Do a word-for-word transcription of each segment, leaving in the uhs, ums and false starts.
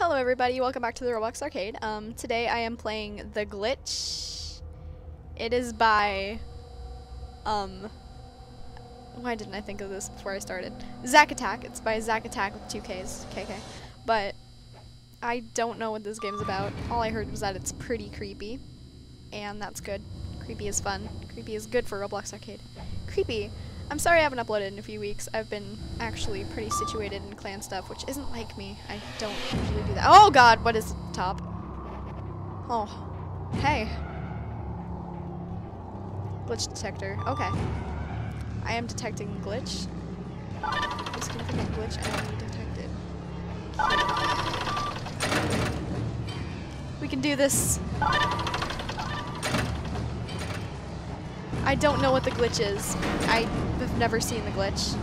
Hello everybody, welcome back to the Roblox Arcade. Um, today I am playing The Glitch. It is by, um, why didn't I think of this before I started? Zach Attack. It's by Zach Attack with two Ks, K K. But I don't know what this game's about. All I heard was that it's pretty creepy, and that's good. Creepy is fun. Creepy is good for Roblox Arcade. Creepy. I'm sorry I haven't uploaded in a few weeks. I've been actually pretty situated in clan stuff, which isn't like me. I don't usually do that. Oh god, what is the top? Oh. Hey. Glitch detector. Okay. I am detecting glitch. This infinite glitch I already detected. We can do this. I don't know what the glitch is. I have never seen the glitch.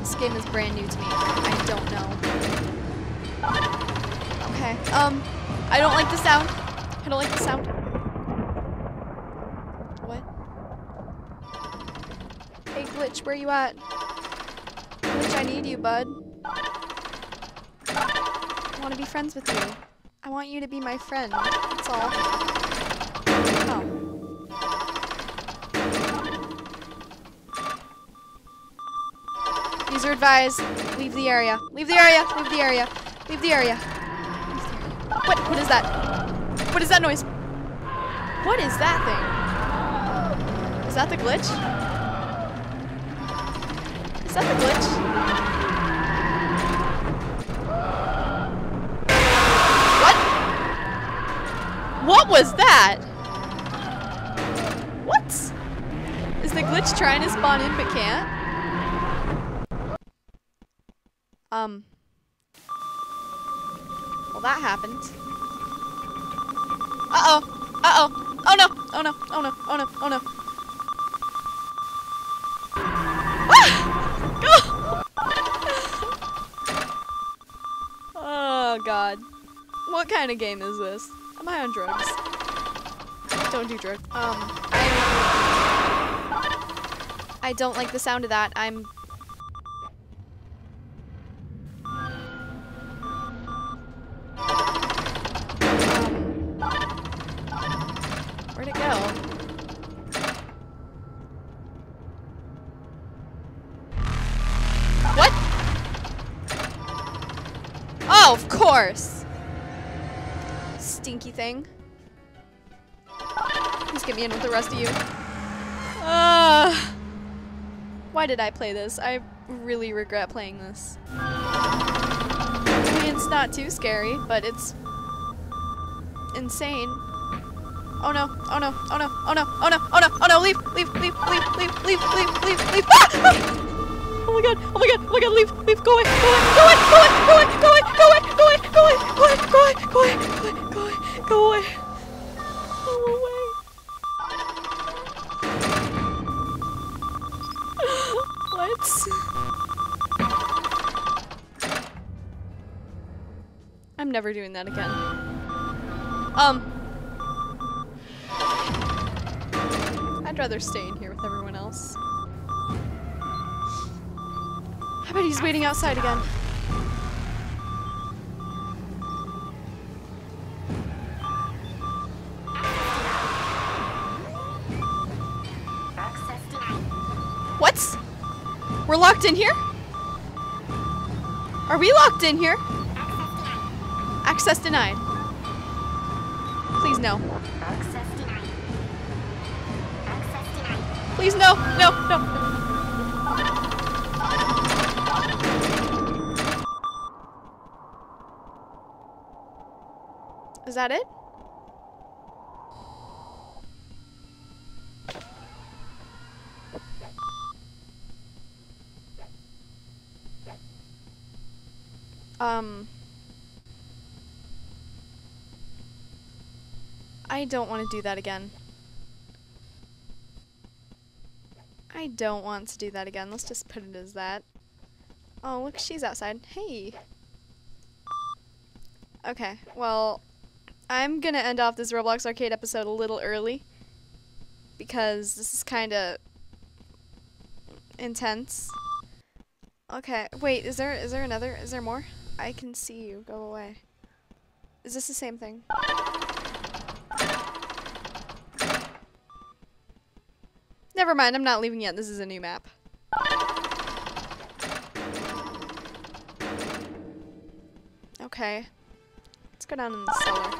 This game is brand new to me. I don't know. Okay. Um, I don't like the sound. I don't like the sound. What? Hey, glitch, where you at? Glitch, I need you, bud. I want to be friends with you. I want you to be my friend. That's all. Oh. User advised, leave the area. Leave the area. Leave the area. Leave the area. What? What is that? What is that noise? What is that thing? Is that the glitch? Is that the glitch? What? What was that? What? Is the glitch trying to spawn in but can't? Um, well that happened. Uh-oh, uh-oh, oh no, oh no, oh no, oh no, oh no. Ah! Go! Oh god. What kind of game is this? Am I on drugs? Don't do drugs. Um, I, I don't like the sound of that. I'm... Of course! Stinky thing. Please get me in with the rest of you. Uh, why did I play this? I really regret playing this. I mean, it's not too scary, but it's insane. Oh no, oh no, oh no, oh no, oh no, oh no, oh no, leave, leave, leave, leave, leave, leave, leave, leave, leave, ah! Ah! Oh my god, oh my god, oh my god, leave, leave, go away, go away, go away, go away, go away, go away, go away, go away, go away, go away, go away, go away, go away, go away, go away. What? I'm never doing that again. Um. I'd rather stay in here with everyone else. I bet he's waiting outside again. What? We're locked in here? Are we locked in here? Access denied. Please no. Please no, no, no. Is that it? Um... I don't want to do that again. I don't want to do that again. Let's just put it as that. Oh, look, she's outside. Hey! Okay, well... I'm gonna end off this Roblox Arcade episode a little early because this is kinda intense. Okay, wait, is there is there another? Is there more? I can see you. Go away. Is this the same thing? Never mind, I'm not leaving yet. This is a new map. Okay. Let's go down in the cellar.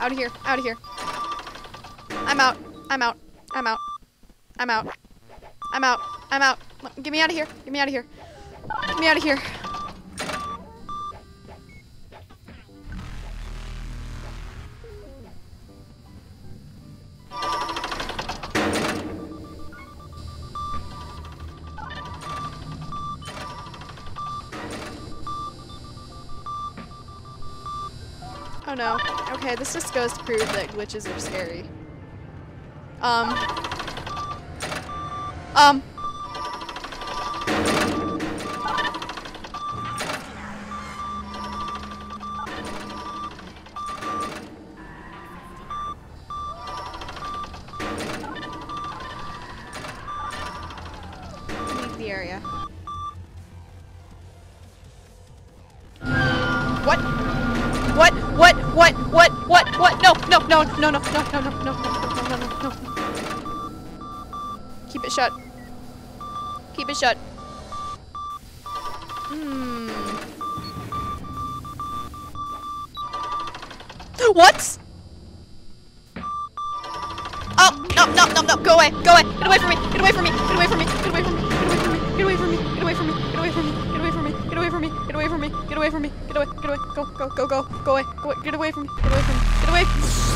Out of here, out of here. I'm out, I'm out, I'm out, I'm out, I'm out, I'm out. Get me out of here, get me out of here, get me out of here. Oh no. Okay, this just goes to prove that glitches are scary. Um. Um. Leave the area. What? What? What? What? What? What? What? No! No! No! No! No! No! No! No! No! No! No! No! Keep it shut. Keep it shut. Hmm. What? Oh! No! No! No! No! Go away! Go away! Get away from me! Get away from me! Get away from me! Get away from me! Get away from me! Get away from me! Get away from me! Get away from me! Get away from me! Get away from me! Get away from me! Get away! Get away! Go! Go! Go! Go! Go away! Go away! Get away from me! Get away from me! Get away!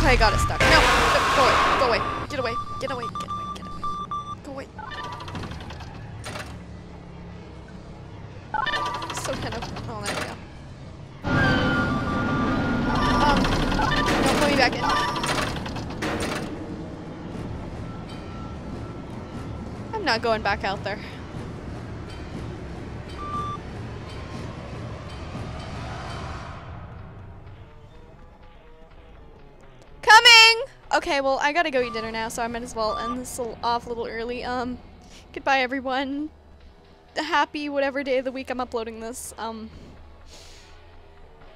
I got it stuck. No! Go away! Go away! Get away! Get away! Get away! Get away! Go away! So kind of. Oh, there we go. Um. No, put me back in. I'm not going back out there. Okay, well, I gotta go eat dinner now, so I might as well end this little off a little early. Um, goodbye, everyone. Happy whatever day of the week I'm uploading this. Um,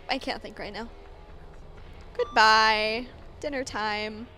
I can't think right now. Goodbye. Dinner time.